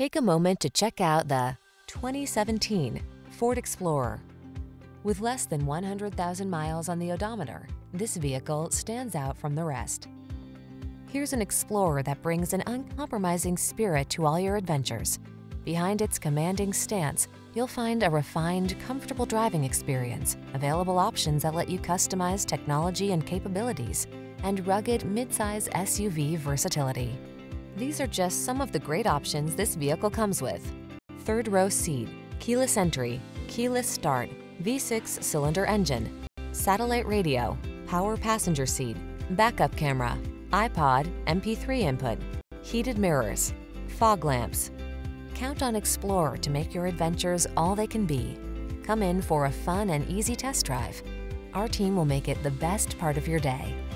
Take a moment to check out the 2017 Ford Explorer. With less than 100,000 miles on the odometer, this vehicle stands out from the rest. Here's an Explorer that brings an uncompromising spirit to all your adventures. Behind its commanding stance, you'll find a refined, comfortable driving experience, available options that let you customize technology and capabilities, and rugged midsize SUV versatility. These are just some of the great options this vehicle comes with: third row seat, keyless entry, keyless start, V6 cylinder engine, satellite radio, power passenger seat, backup camera, iPod, MP3 input, heated mirrors, fog lamps. Count on Explorer to make your adventures all they can be. Come in for a fun and easy test drive. Our team will make it the best part of your day.